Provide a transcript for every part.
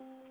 Into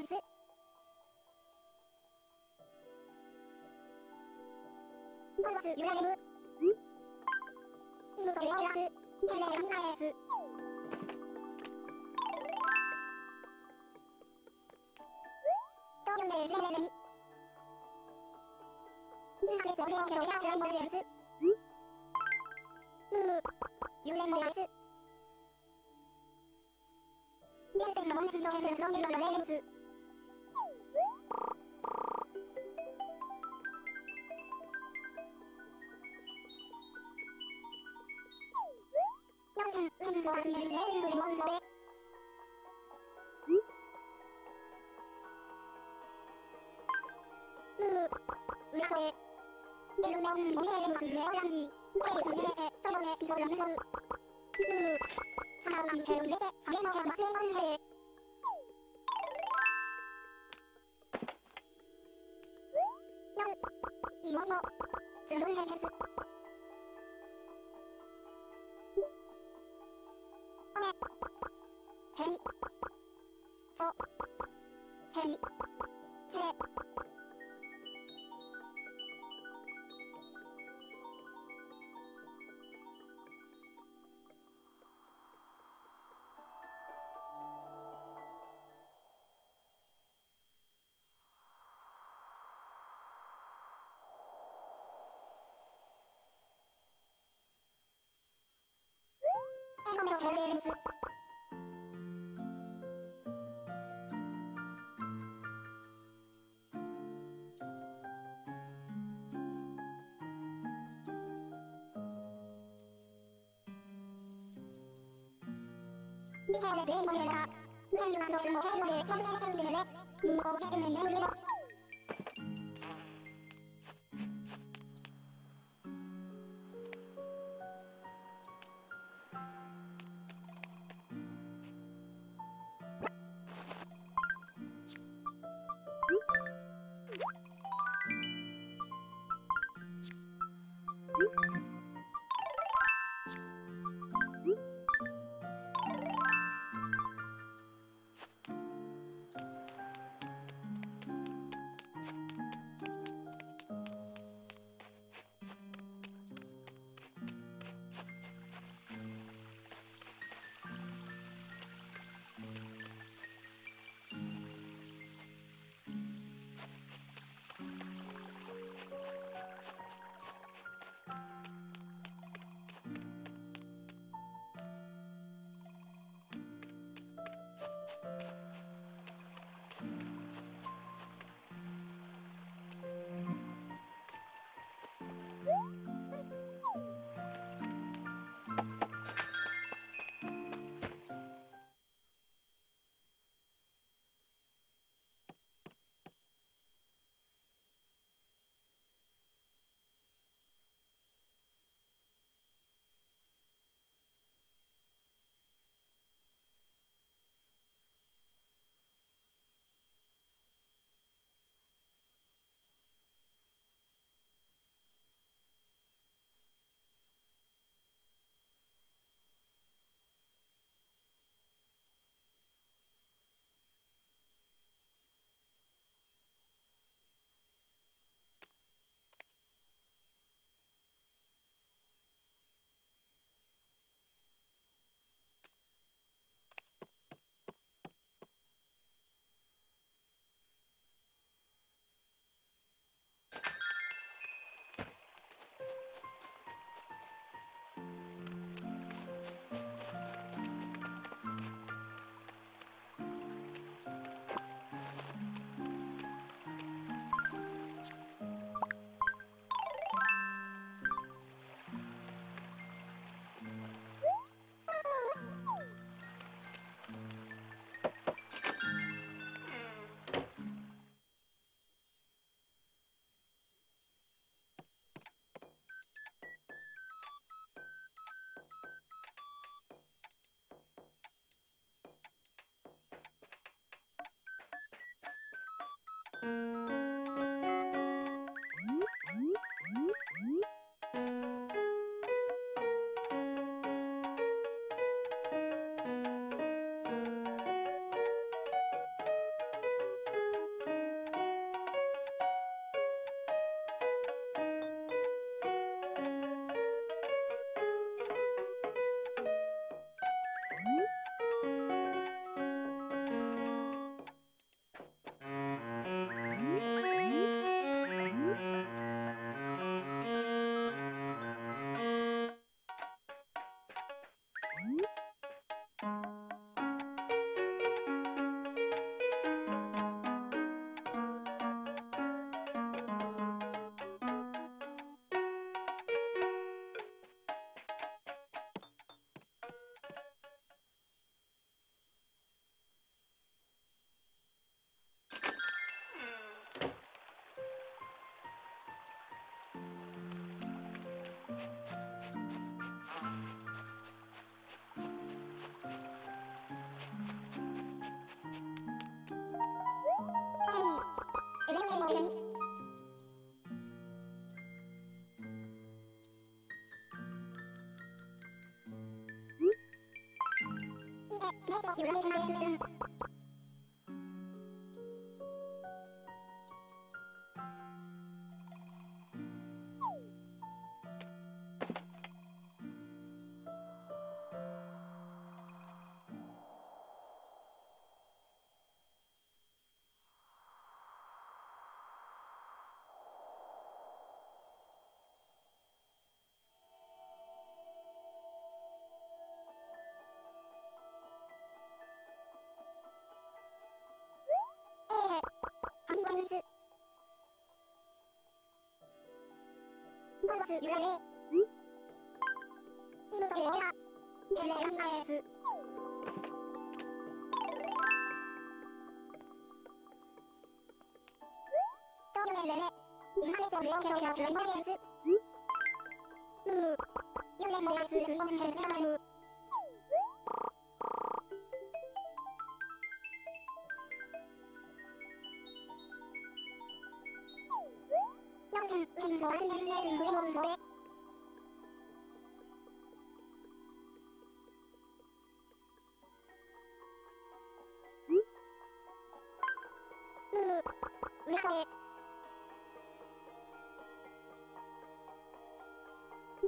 is it?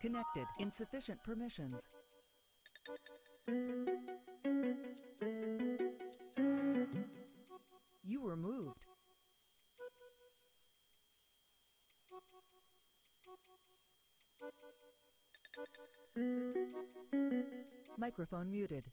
Connected. Insufficient permissions. You were moved. Microphone muted.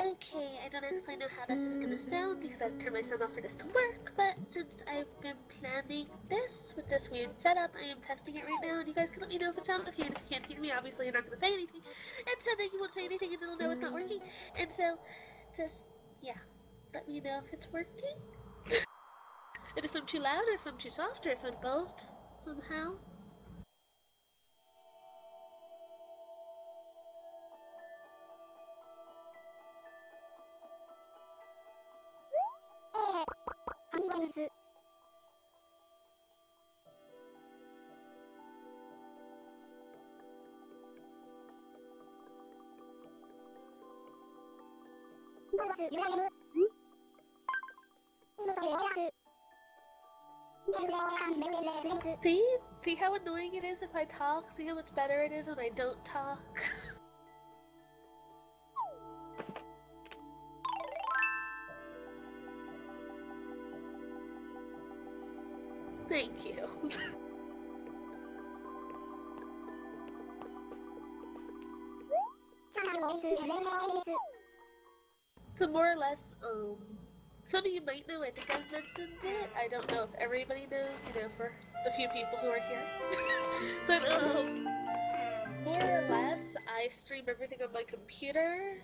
Okay, I don't actually know how this is gonna sound because I've turned myself off for this to work, but since I've been planning this with this weird setup, I am testing it right now, and you guys can let me know if it's out. If you can't hear me, obviously you're not gonna say anything, and so then you won't say anything and it'll know it's not working, and so just, yeah, let me know if it's working, and if I'm too loud, or if I'm too soft, or if I'm both, somehow. See how annoying it is if I talk? See how much better it is when I don't talk? Thank you. So more or less, some of you might know, I think I've mentioned it. I don't know if everybody knows, you know, for a few people who are here. But, more or less, I stream everything on my computer,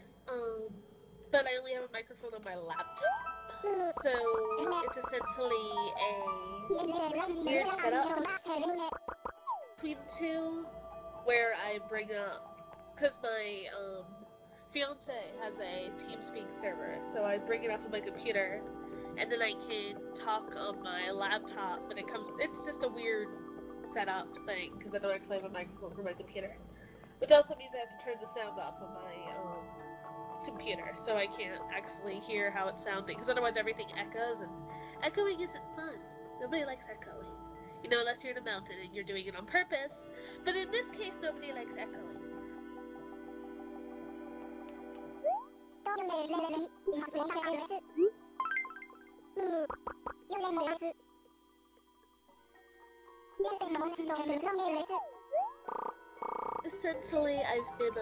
but I only have a microphone on my laptop. So, it's essentially a weird setup between two, where I bring up, because my, fiance has a TeamSpeak server, so I bring it up on my computer, and then I can talk on my laptop. But it comes—it's just a weird setup thing because I don't actually have a microphone for my computer, which also means I have to turn the sound off on my computer, so I can't actually hear how it's sounding. Because otherwise, everything echoes, and echoing isn't fun. Nobody likes echoing, you know, unless you're in a mountain and you're doing it on purpose. But in this case, nobody likes echoing. Essentially, I've been,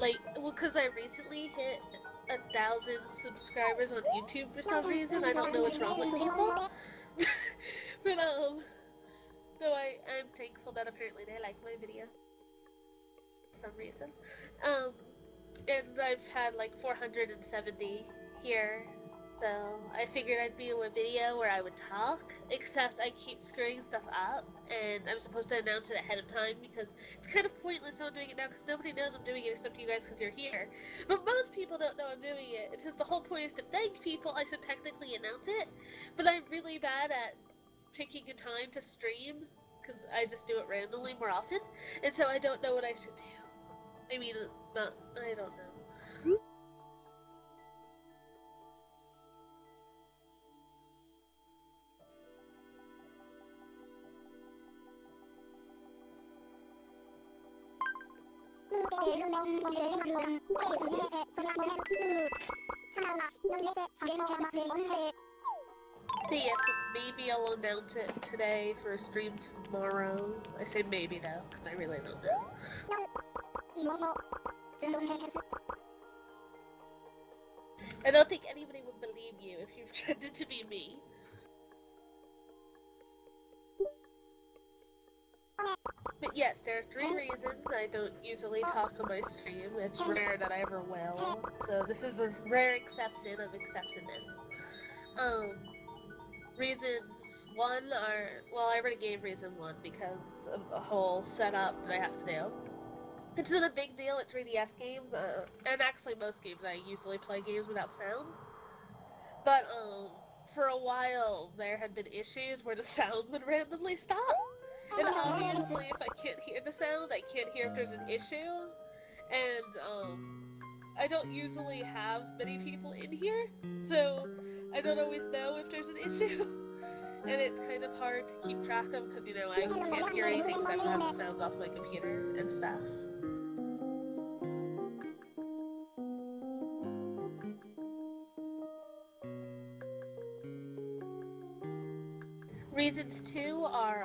like, well, because I recently hit 1,000 subscribers on YouTube for some reason. I don't know what's wrong with people. But no, I'm thankful that apparently they like my video for some reason. And I've had like 470 here, so I figured I'd be in a video where I would talk, except I keep screwing stuff up, and I'm supposed to announce it ahead of time because it's kind of pointless not doing it now because nobody knows I'm doing it except you guys because you're here. But most people don't know I'm doing it, and since the whole point is to thank people, I should technically announce it, but I'm really bad at picking a time to stream because I just do it randomly more often, and so I don't know what I should do. I mean, I don't know. Yes, maybe I'll announce it today for a stream tomorrow. I say maybe though, because I really don't know. I don't think anybody would believe you if you pretended to be me. But yes, there are three reasons I don't usually talk on my stream. It's rare that I ever will, so this is a rare exception of exceptionness. Reasons one are, well, I already gave reason one because of the whole setup that I have to do. It's not a big deal at 3DS games, and actually most games I usually play games without sound. But for a while there had been issues where the sound would randomly stop. And obviously if I can't hear the sound, I can't hear if there's an issue. And I don't usually have many people in here, so I don't always know if there's an issue. And it's kind of hard to keep track of because, you know, I can't hear anything, so I don't have the sound off my computer and stuff. Reasons two are,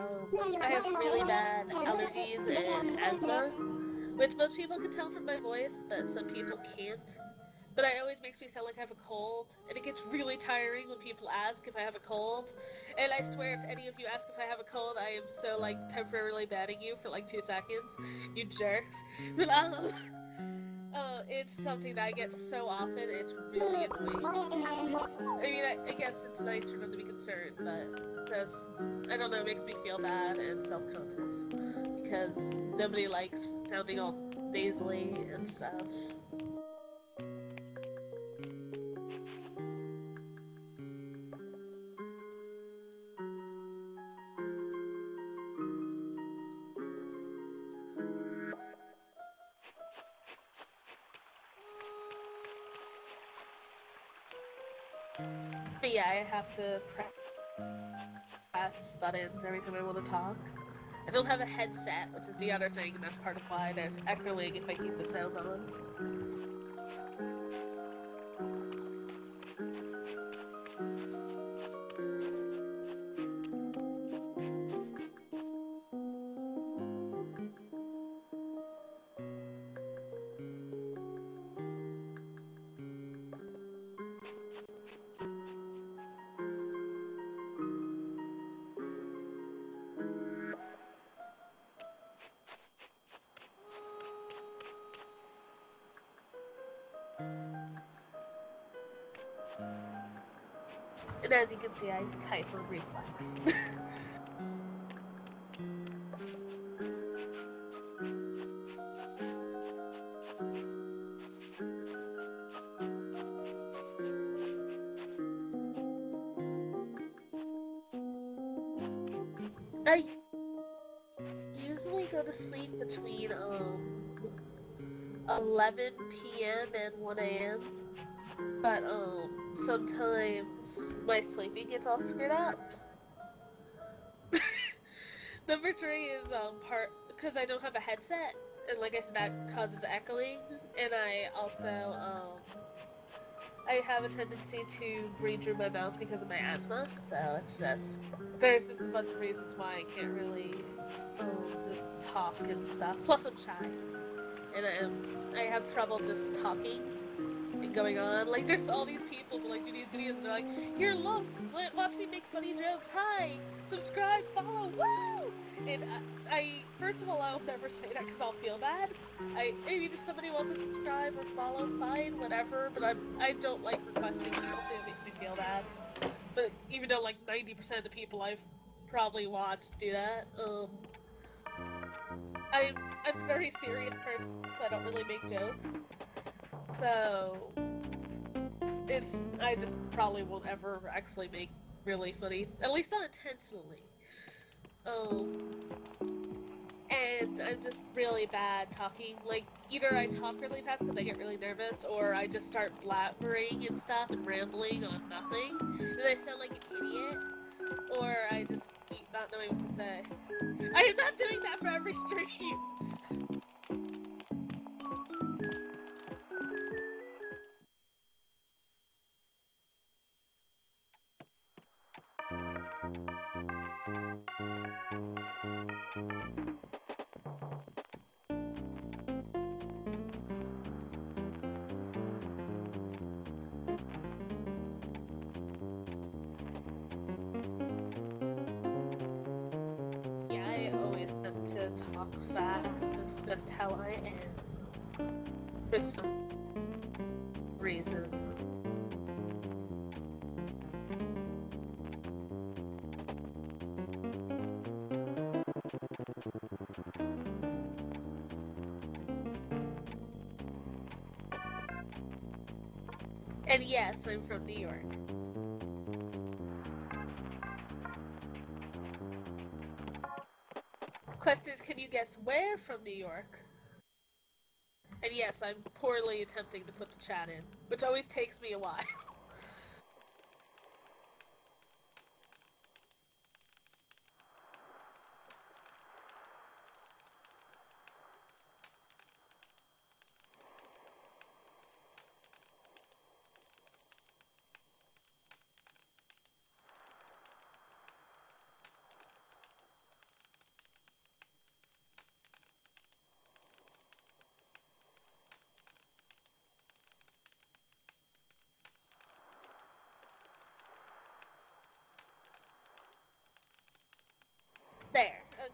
I have really bad allergies and asthma, which most people can tell from my voice, but some people can't. But it always makes me sound like I have a cold, and it gets really tiring when people ask if I have a cold. And I swear, if any of you ask if I have a cold, I am so, like, temporarily batting you for, like, 2 seconds. You jerks. But, it's something that I get so often, it's really annoying. I mean, I guess it's nice for them to be concerned, but just, I don't know, it makes me feel bad and self-conscious, because nobody likes sounding all nasally and stuff. But yeah, I have to press buttons every time I want to talk. I don't have a headset, which is the other thing, and that's part of why there's echoing if I keep the sound on. And as you can see, I type a reflex. I usually go to sleep between 11 p.m. and 1 a.m. But sometimes my sleeping gets all screwed up. Number three is because I don't have a headset, and like I said, that causes echoing. And I also I have a tendency to breathe through my mouth because of my asthma. So it's just there's just a bunch of reasons why I can't really just talk and stuff. Plus I'm shy, and I have trouble just talking. going on. Like, there's all these people who like do these videos and they're like, here, look, watch me make funny jokes. Hi, subscribe, follow, woo! And I first of all, I'll never say that because I'll feel bad. If somebody wants to subscribe or follow, fine, whatever. But I don't like requesting people. It makes me feel bad. But even though like 90% of the people I've probably watched do that, I'm a very serious person. So I don't really make jokes. So I just probably won't ever actually make really funny, at least not intentionally. And I'm just really bad talking. Like, either I talk really fast because I get really nervous, or I just start blabbering and stuff and rambling on nothing, and I sound like an idiot, or I just keep not knowing what to say. I am not doing that for every stream! Just how I am, for some reason. And yes, I'm from New York. Question is, can you guess where from New York? And yes, I'm poorly attempting to put the chat in, which always takes me a while.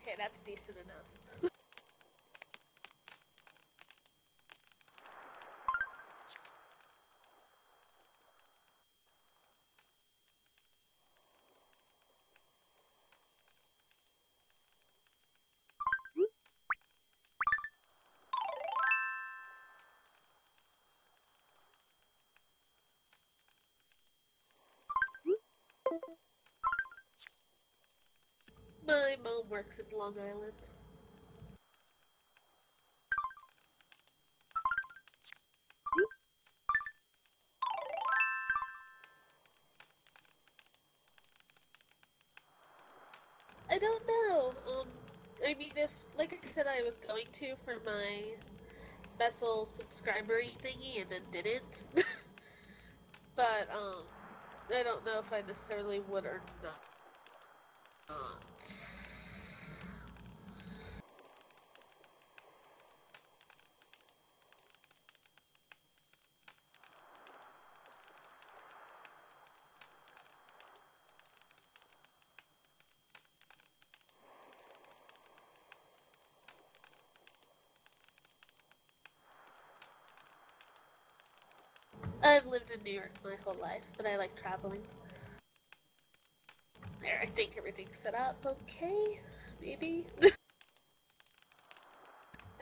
Okay, that's decent enough. My mom works in Long Island. I don't know. I mean, if, like I said, I was going to for my special subscriber thingy and then didn't. But, I don't know if I necessarily would or not. I've lived in New York my whole life, but I like traveling. There, I think everything's set up okay, maybe? And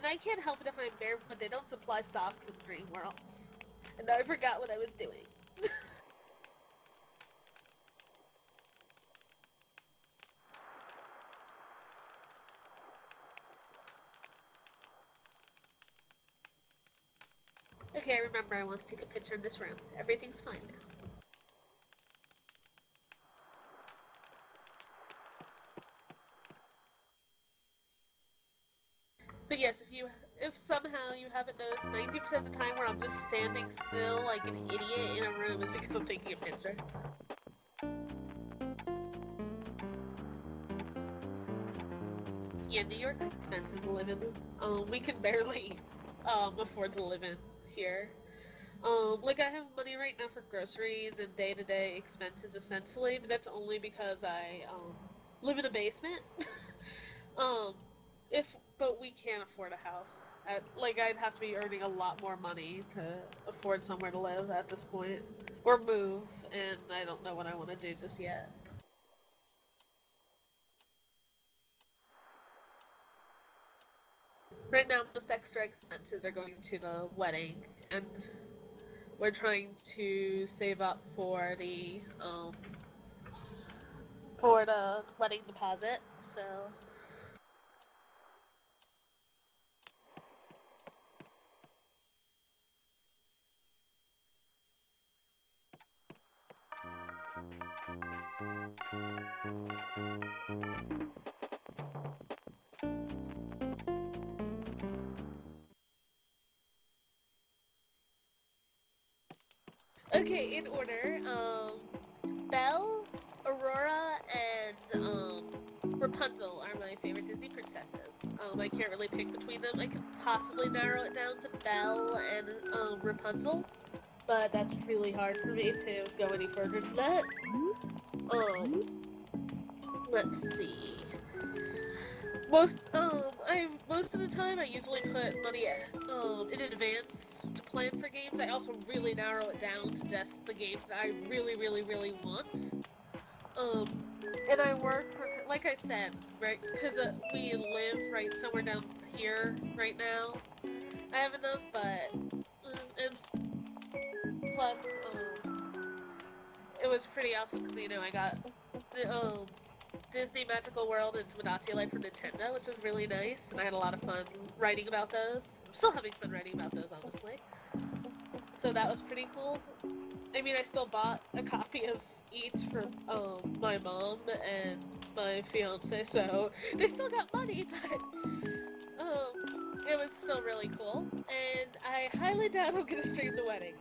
I can't help it if I'm barefoot, they don't supply socks in Dream Worlds. And I forgot what I was doing. Okay, I remember I want to take a picture of this room. Everything's fine now. But yes, if somehow you haven't noticed, 90% of the time where I'm just standing still like an idiot in a room is because I'm taking a picture. Yeah, New York is expensive to live in. We can barely afford to live in here. Like, I have money right now for groceries and day-to-day expenses, essentially, but that's only because I, live in a basement. But we can't afford a house. Like, I'd have to be earning a lot more money to afford somewhere to live at this point. Or move, and I don't know what I want to do just yet. Right now, most extra expenses are going to the wedding, and we're trying to save up for the wedding deposit, so... Okay, in order, Belle, Aurora, and Rapunzel are my favorite Disney princesses. I can't really pick between them. I could possibly narrow it down to Belle and Rapunzel, but that's really hard for me to go any further than that. Let's see. Most of the time I usually put money in advance to plan for games. I also really narrow it down to just the games that I really want. And I work for, like I said, right, because we live right somewhere down here right now. I have enough, but and plus it was pretty awesome because, you know, I got the Disney Magical World and Tomodachi Life for Nintendo, which was really nice, and I had a lot of fun writing about those. I'm still having fun writing about those, honestly. So that was pretty cool. I mean, I still bought a copy of each for my mom and my fiance, so they still got money, but it was still really cool. And I highly doubt I'm gonna stream the wedding.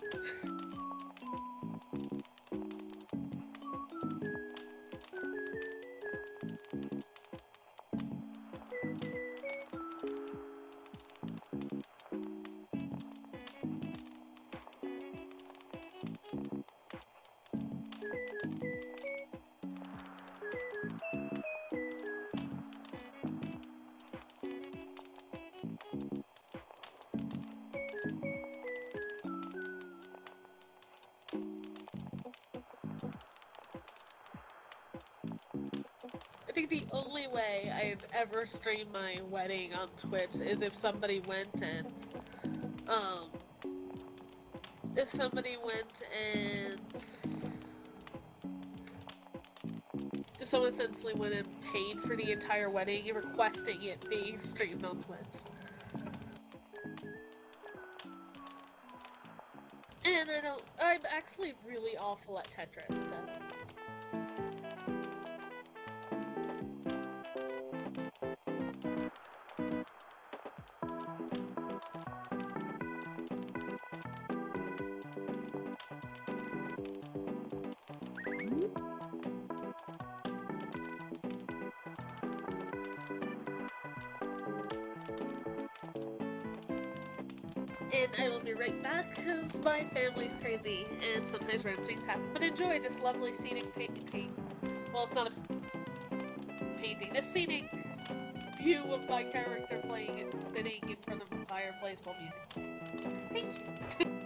I think the only way I've ever streamed my wedding on Twitch is if somebody went and, if someone essentially went and paid for the entire wedding, requesting it be streamed on Twitch. And I'm actually really awful at Tetris, so. And I will be right back because my family's crazy and sometimes random things happen. But enjoy this lovely scenic painting. Well, it's not a painting. This scenic view of my character playing and sitting in front of a fireplace while music. Thank you.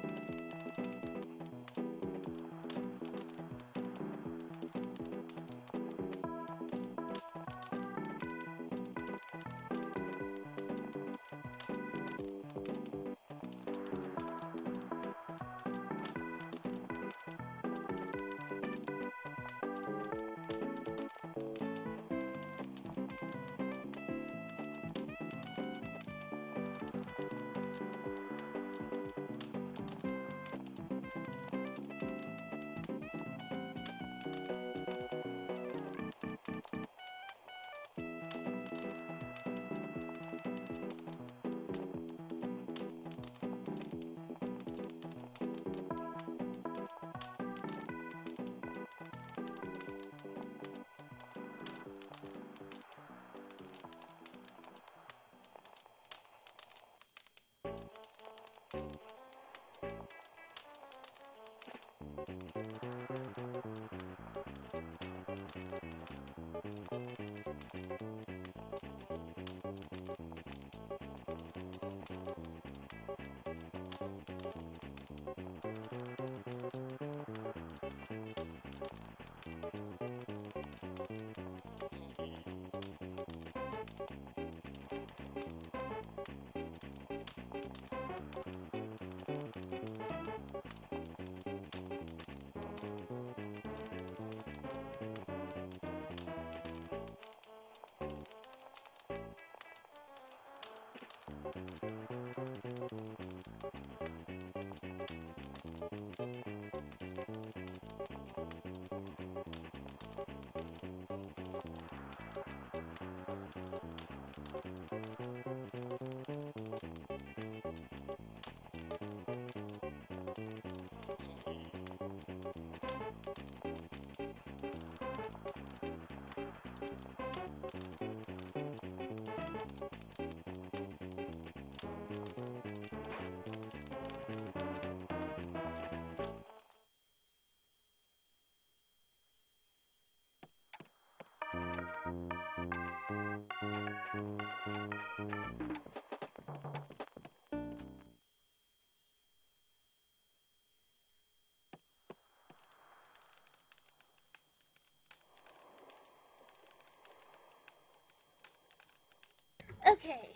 Okay.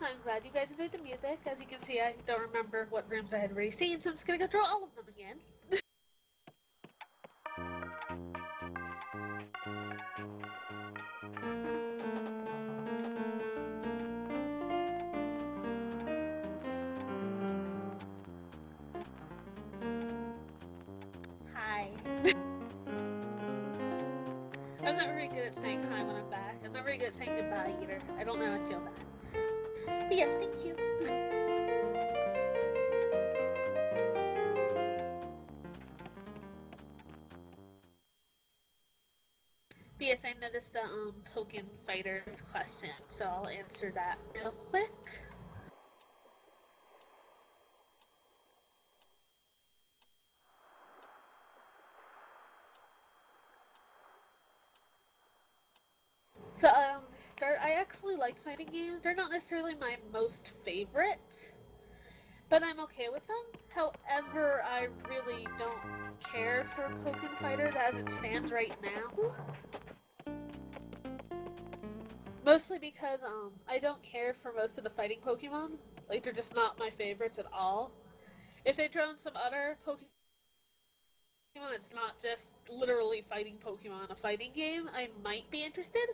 I'm glad you guys enjoyed the music. As you can see, I don't remember what rooms I had already seen, so I'm just gonna go draw all of them again. Noticed the Pokken Fighters question, so I'll answer that real quick. So, I actually like fighting games. They're not necessarily my most favorite, but I'm okay with them. However, I really don't care for Pokken Fighters as it stands right now. Mostly because I don't care for most of the fighting Pokemon. Like, they're just not my favorites at all. If they throw in some other Pokemon, it's not just literally fighting Pokemon, a fighting game, I might be interested.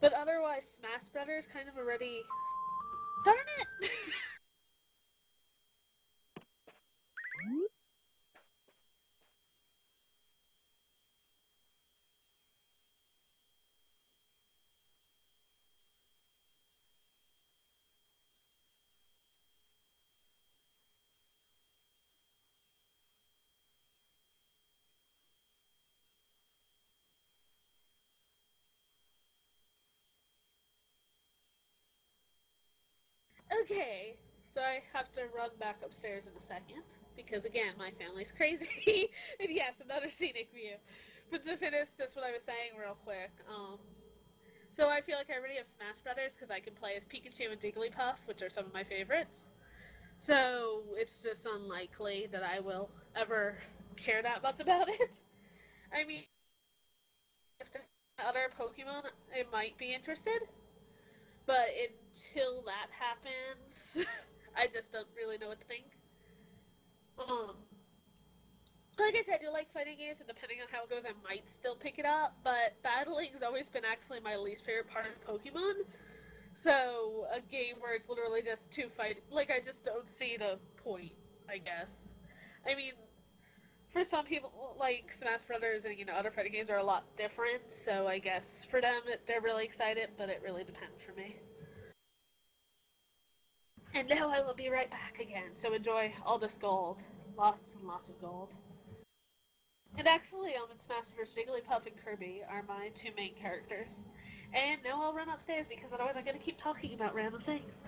But otherwise, Smash Brothers kind of already... Darn it! Okay, so I have to run back upstairs in a second, because again, my family's crazy, and yes, another scenic view. But to finish just what I was saying real quick, so I feel like I already have Smash Brothers, because I can play as Pikachu and Jigglypuff, which are some of my favorites, so it's just unlikely that I will ever care that much about it. I mean, if there's other Pokemon, I might be interested. But until that happens, I just don't really know what to think. Like I said, I do like fighting games, and depending on how it goes, I might still pick it up. But battling has always been actually my least favorite part of Pokemon. So a game where it's literally just two fight, like I just don't see the point, I guess. I mean, for some people, like Smash Brothers and other fighting games are a lot different, so I guess for them they're really excited, but it really depends for me. And now I will be right back again, so enjoy all this gold, lots and lots of gold. And actually, in Smash Brothers, Jigglypuff and Kirby are my two main characters. And now I'll run upstairs because otherwise I'm going to keep talking about random things.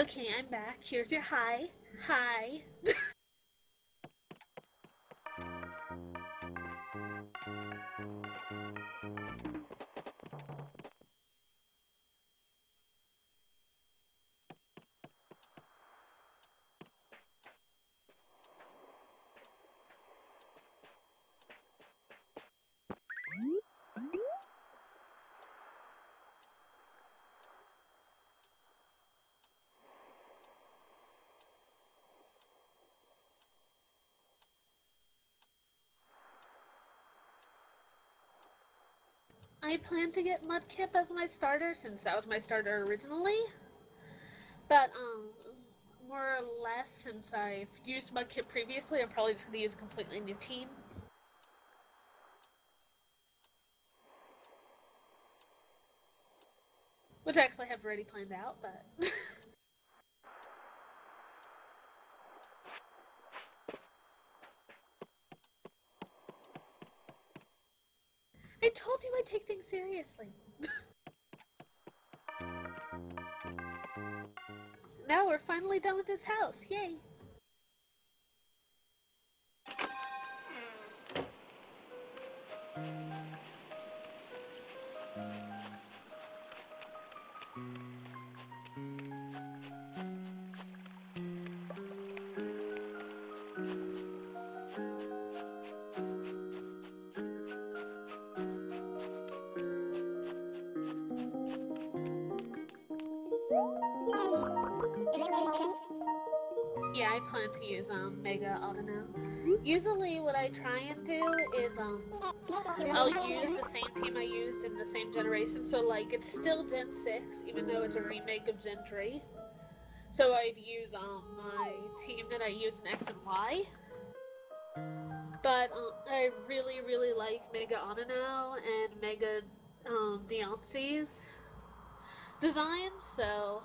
Okay, I'm back. Here's your hi. Hi. I plan to get Mudkip as my starter, since that was my starter originally, but more or less, since I've used Mudkip previously, I'm probably just going to use a completely new team. Which I actually have already planned out, but... I told you I take things seriously. Now we're finally done with this house. Yay. Usually what I try and do is, I'll use the same team I used in the same generation, so like, it's still Gen 6, even though it's a remake of Gen 3. So I'd use, my team that I used in X and Y. But, I really, really like Mega Onano and Mega, Deontay's design, so...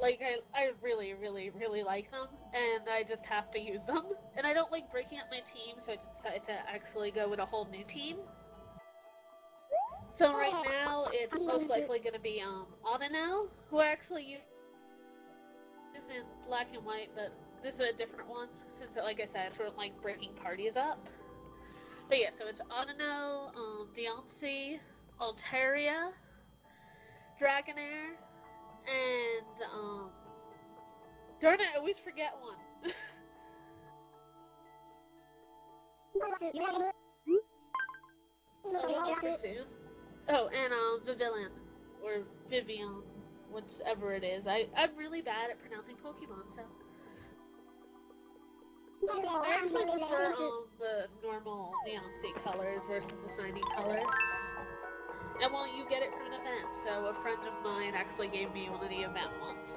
Like, I really, really, really like them, and I just have to use them. And I don't like breaking up my team, so I just decided to actually go with a whole new team. So right now, it's most likely going to be, Onano, who I actually use in Black and White, but this is a different one, since, like I said, I sort of like breaking parties up. But yeah, so it's Onano, Deontay, Altaria, Dragonair, and, darn it, I always forget one. Soon. Oh, and, Vivillion, or Vivian, whatever it is. I'm really bad at pronouncing Pokemon, so. I actually prefer, the normal Deontay colors versus the shiny colors. And well, you get it from an event, so a friend of mine actually gave me one of the event ones.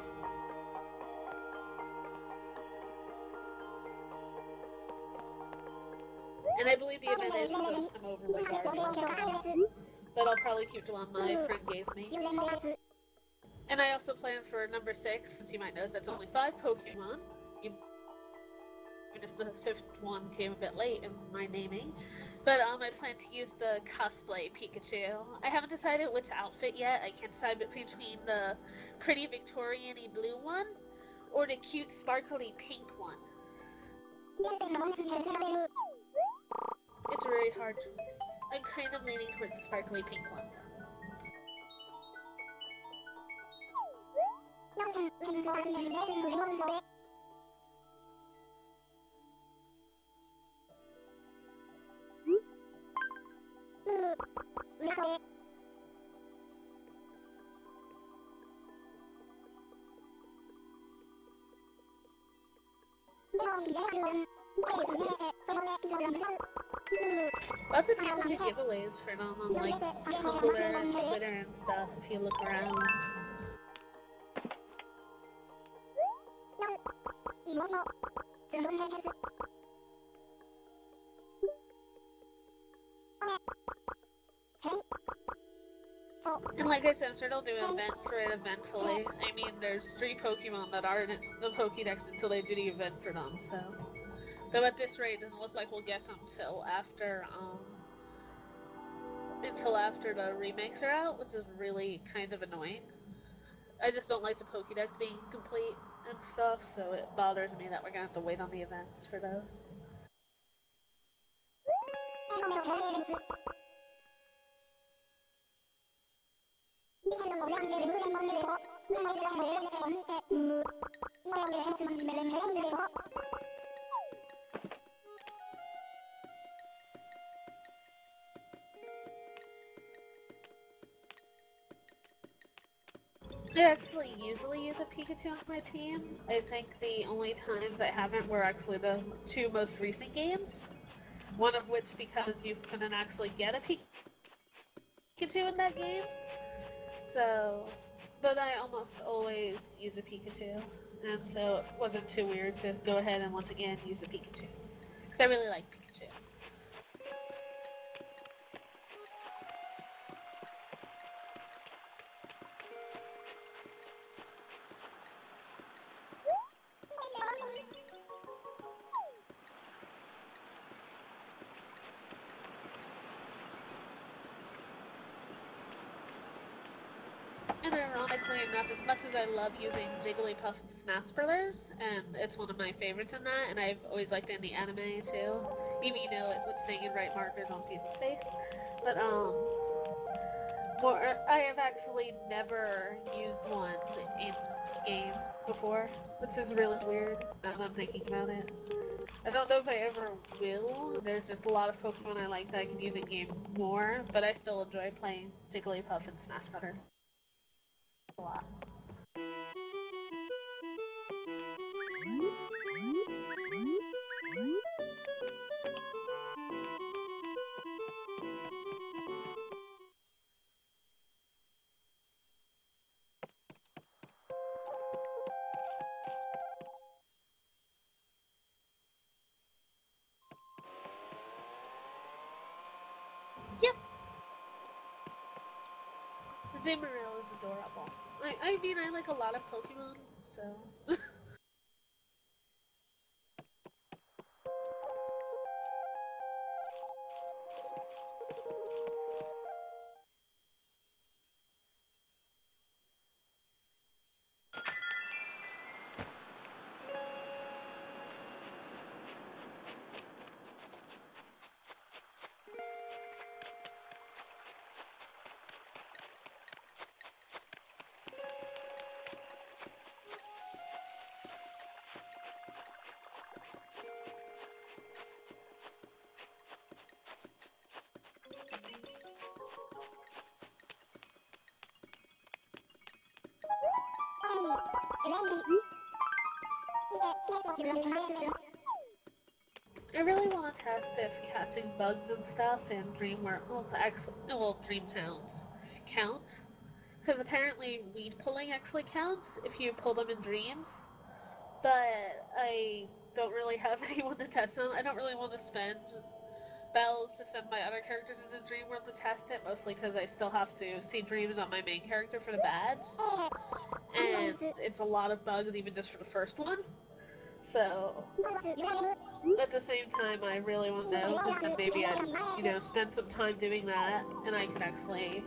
And I believe the event is supposed to come over with Barbie, but I'll probably keep the one my friend gave me. And I also plan for number 6, since you might notice that's only 5 Pokemon. Even if the 5th one came a bit late in my naming. But I plan to use the cosplay Pikachu. I haven't decided which outfit yet. I can't decide between the pretty Victorian-y blue one or the cute sparkly pink one. It's a really hard choice. I'm kind of leaning towards the sparkly pink one. Lots of people do giveaways for them on like Tumblr and Twitter and stuff if you look around. And like I said, I'm sure they'll do an event for it eventually. I mean, there's 3 Pokemon that aren't in the Pokédex until they do the event for them, so... Though at this rate, it doesn't look like we'll get them until after the remakes are out, which is really kind of annoying. I just don't like the Pokédex being complete and stuff, so it bothers me that we're gonna have to wait on the events for those. I actually usually use a Pikachu on my team. I think the only times I haven't were actually the two most recent games. One of which because you couldn't actually get a Pikachu in that game. So, but I almost always use a Pikachu. And so it wasn't too weird to go ahead and once again use a Pikachu. Because I really like Pikachu. I love using Jigglypuff and Smash Brothers, and it's one of my favorites in that, and I've always liked it in the anime too, even it would stay in right markers on people's face. But I have actually never used one in game before, which is really weird now that I'm thinking about it. I don't know if I ever will. There's just a lot of Pokemon I like that I can use in game more, but I still enjoy playing Jigglypuff and Smash Brothers a lot. Zimmeril is adorable. I mean, I like a lot of Pokemon, so... I really want to test if catching bugs and stuff in Dream Towns count, because apparently weed pulling actually counts if you pull them in Dreams, but I don't really have anyone to test them. I don't really want to spend bells to send my other characters into Dream World to test it, mostly because I still have to see Dreams on my main character for the badge, and it's a lot of bugs even just for the first one. So, at the same time, I really want to know, because then maybe I'd, spend some time doing that, and I can actually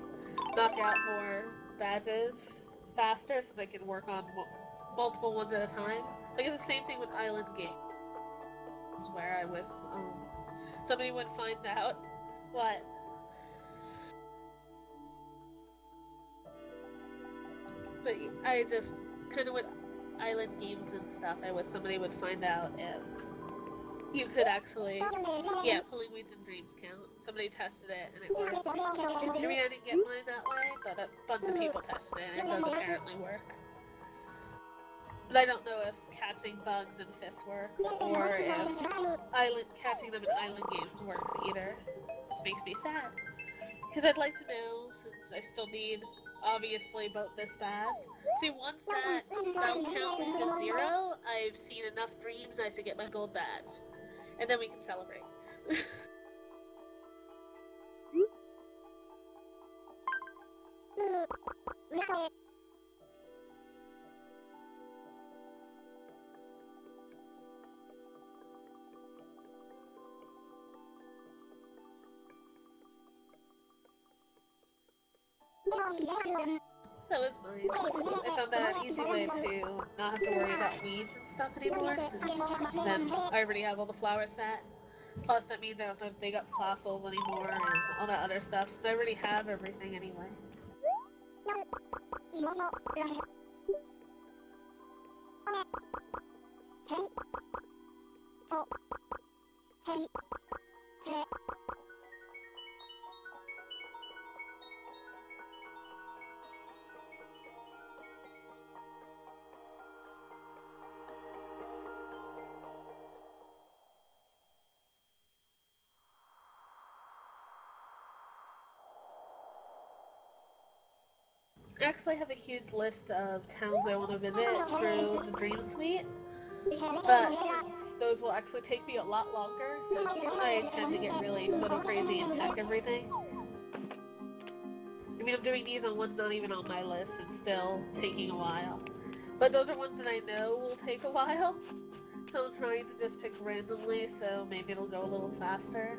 knock out more badges faster, so I can work on multiple ones at a time. Like, it's the same thing with Island Games, where I was, somebody would find out what I just kind of went Island Games and stuff. I wish somebody would find out if you could actually, pulling weeds and Dreams count. Somebody tested it and it worked. I mean, I didn't get mine that way, but a bunch of people tested it and it does apparently work. But I don't know if catching bugs and fists works, or if catching them in Island Games works either. This makes me sad, because I'd like to know, since I still need, obviously, both this badge. See, once that bell count is at 0, I've seen enough Dreams I should get my gold badge. And then we can celebrate. That was mine. I found that an easy way to not have to worry about weeds and stuff anymore, since then I already have all the flowers set. Plus that means I don't have to dig up fossils anymore and all that other stuff, so I already have everything anyway. I actually have a huge list of towns I want to visit through the Dream Suite, but those will actually take me a lot longer, so I tend to get really photo crazy and check everything. I mean, I'm doing these on ones not even on my list and still taking a while, but those are ones that I know will take a while, so I'm trying to just pick randomly, so maybe it'll go a little faster.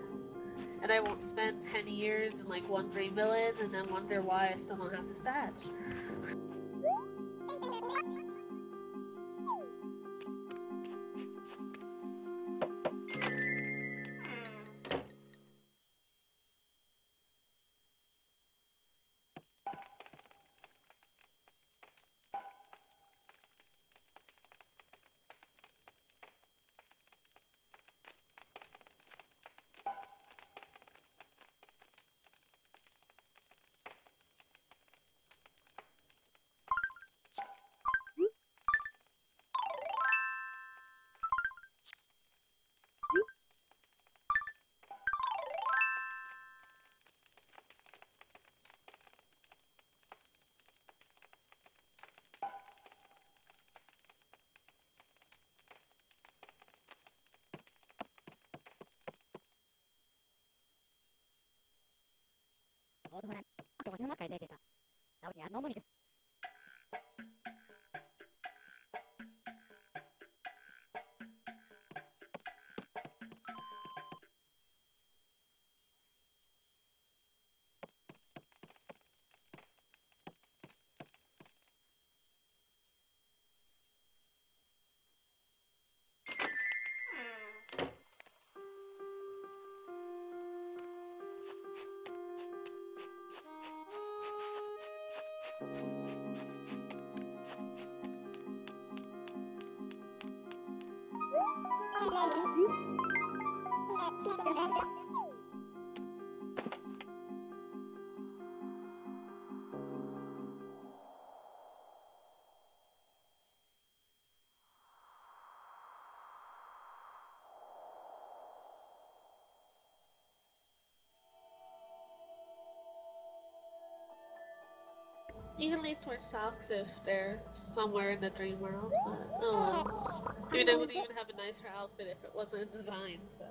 And I won't spend 10 years in like one dream village and then wonder why I still don't have this badge. You can at least wear socks if they're somewhere in the dream world, but oh well. I mean, I wouldn't even have a nicer outfit if it wasn't a design, so.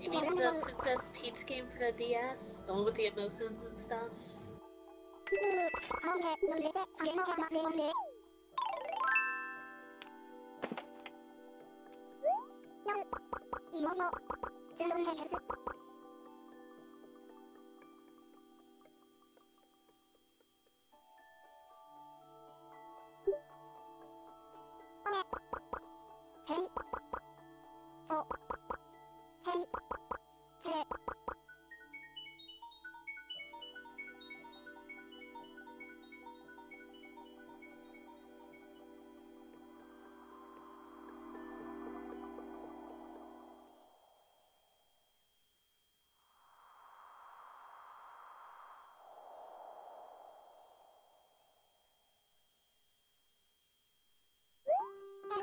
You mean the Princess Peach game for the DS? The one with the emotions and stuff?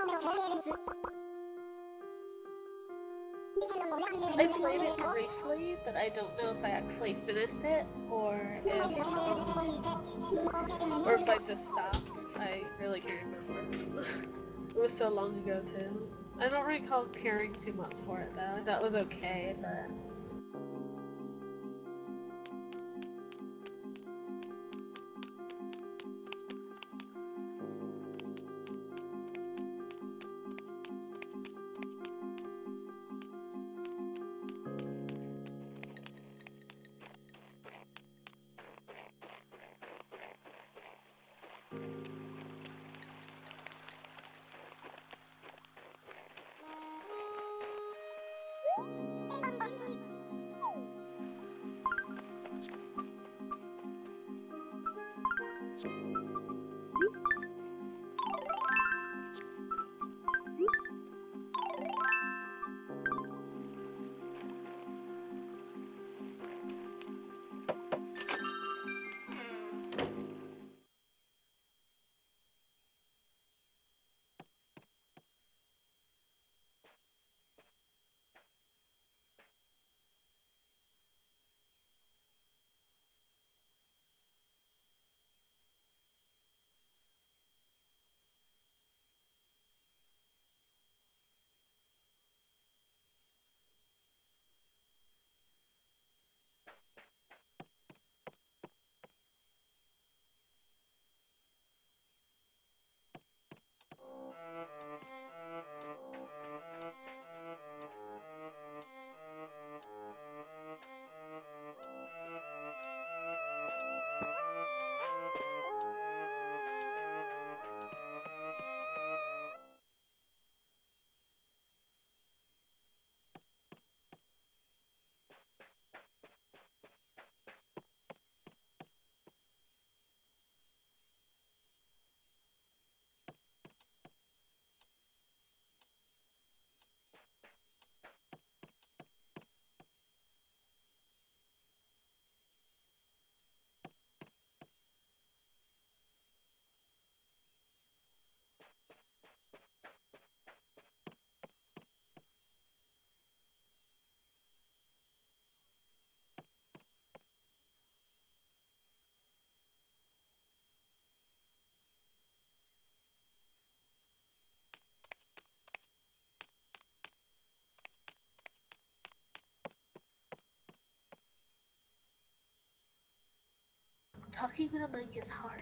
I played it briefly, but I don't know if I actually finished it, or if I just stopped. I really can't remember. It was so long ago, too. I don't recall caring too much for it, though. That was okay, but... Talking with a mic is hard.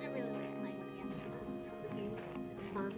I really like playing with the instruments. It's fun.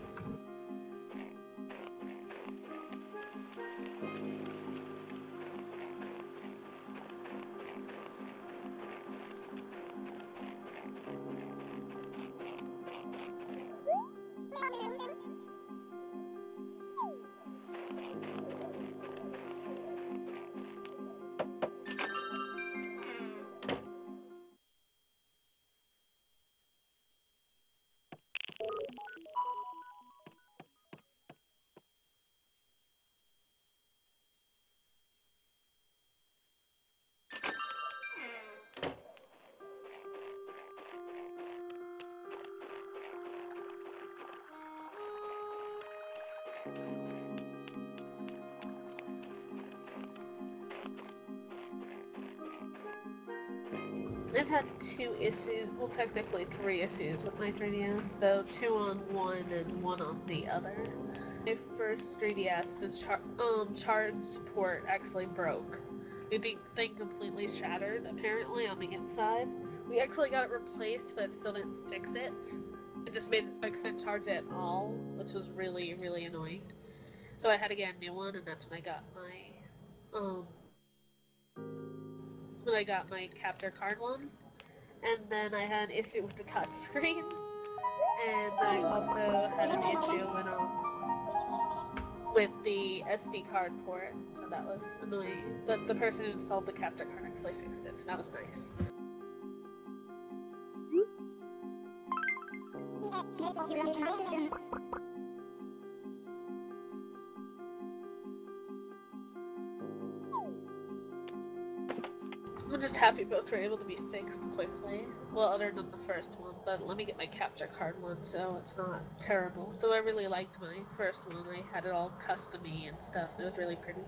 I've had two issues, well technically three issues with my 3DS, though two on one and one on the other. My first 3DS, the charge port actually broke. The thing completely shattered, apparently, on the inside. We actually got it replaced, but it still didn't fix it. It just made it so I couldn't charge it at all, which was really, really annoying. So I had to get a new one, and that's when I got my, Capture Card one. And then I had an issue with the touch screen. And I also had an issue with the SD card port, so that was annoying. But the person who installed the Capture Card actually fixed it, so that was nice. I'm just happy both were able to be fixed quickly. Well, other than the first one, but let me get my Capture Card one so it's not terrible. Though I really liked my first one. I had it all custom-y and stuff. It was really pretty.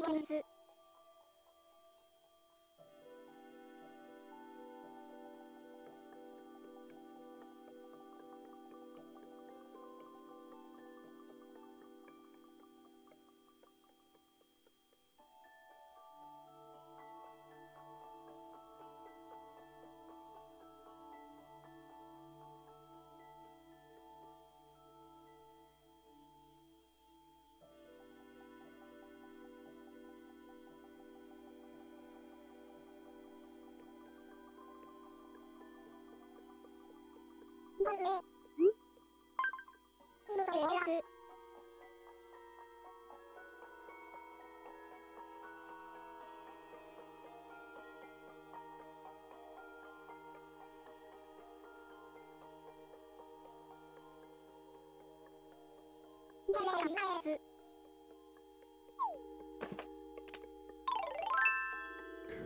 one is it?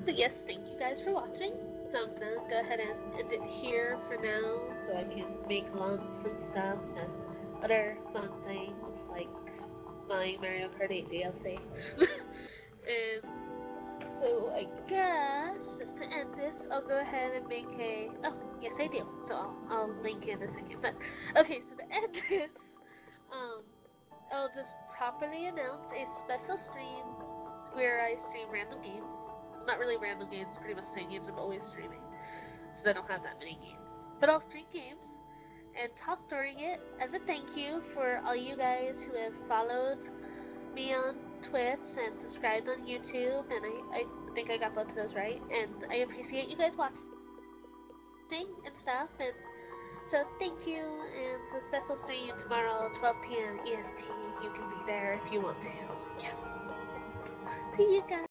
But yes, thank you guys for watching. So I'm gonna go ahead and end it here for now so I can make lunch and stuff and other fun things like my Mario Kart 8 DLC. And so I guess just to end this, I'll go ahead and make a... Oh, yes I do. So I'll link in a second. But okay, so to end this, I'll just properly announce a special stream where I stream random games. Not really random games, pretty much the same games I'm always streaming. So they don't have that many games. But I'll stream games and talk during it as a thank you for all you guys who have followed me on Twitch and subscribed on YouTube. And I think I got both of those right. And I appreciate you guys watching and stuff. And so thank you. And so special stream tomorrow, 12 p.m. EST. You can be there if you want to. Yes. See you guys.